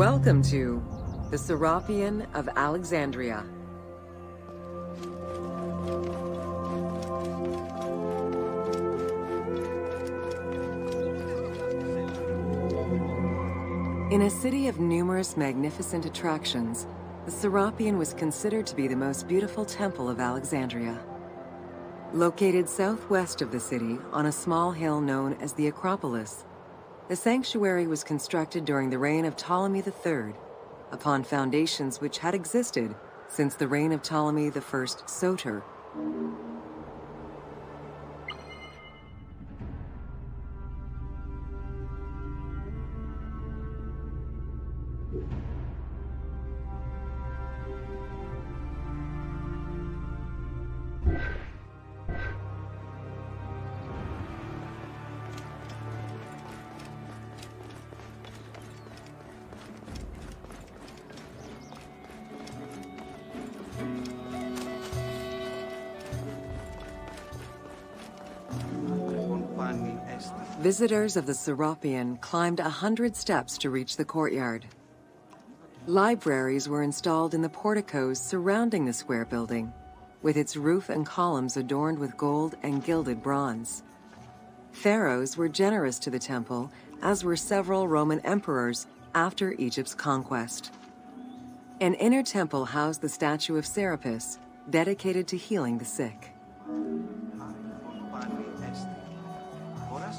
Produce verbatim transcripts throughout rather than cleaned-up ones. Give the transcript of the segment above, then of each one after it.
Welcome to the Serapeum of Alexandria. In a city of numerous magnificent attractions, the Serapeum was considered to be the most beautiful temple of Alexandria. Located southwest of the city on a small hill known as the Acropolis, the sanctuary was constructed during the reign of Ptolemy the third, upon foundations which had existed since the reign of Ptolemy the first Soter. Visitors of the Serapeum climbed a hundred steps to reach the courtyard. Libraries were installed in the porticos surrounding the square building, with its roof and columns adorned with gold and gilded bronze. Pharaohs were generous to the temple, as were several Roman emperors after Egypt's conquest. An inner temple housed the statue of Serapis, dedicated to healing the sick.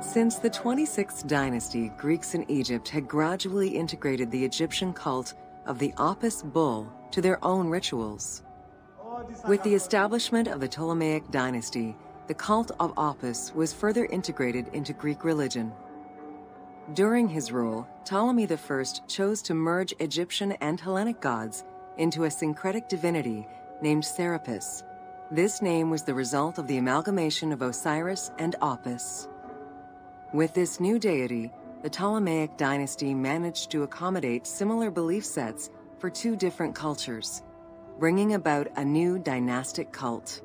Since the twenty-sixth dynasty, Greeks in Egypt had gradually integrated the Egyptian cult of the Apis bull to their own rituals. With the establishment of the Ptolemaic dynasty, the cult of Apis was further integrated into Greek religion. During his rule, Ptolemy the first chose to merge Egyptian and Hellenic gods into a syncretic divinity named Serapis. This name was the result of the amalgamation of Osiris and Apis. With this new deity, the Ptolemaic dynasty managed to accommodate similar belief sets for two different cultures, bringing about a new dynastic cult.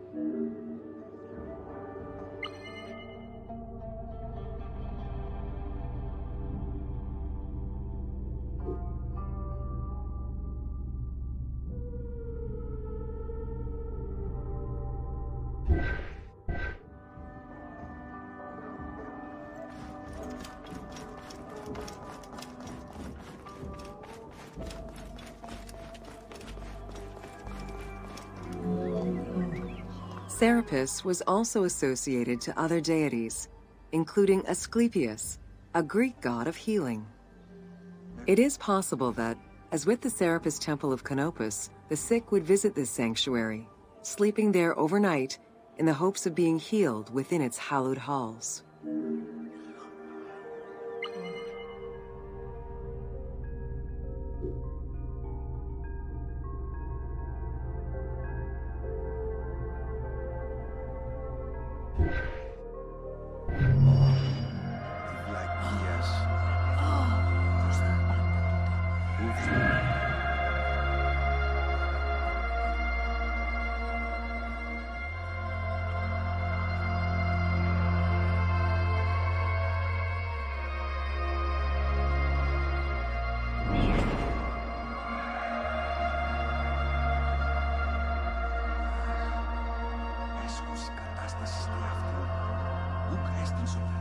Serapis was also associated to other deities, including Asclepius, a Greek god of healing. It is possible that, as with the Serapis temple of Canopus, the sick would visit this sanctuary, sleeping there overnight in the hopes of being healed within its hallowed halls. Look, rest in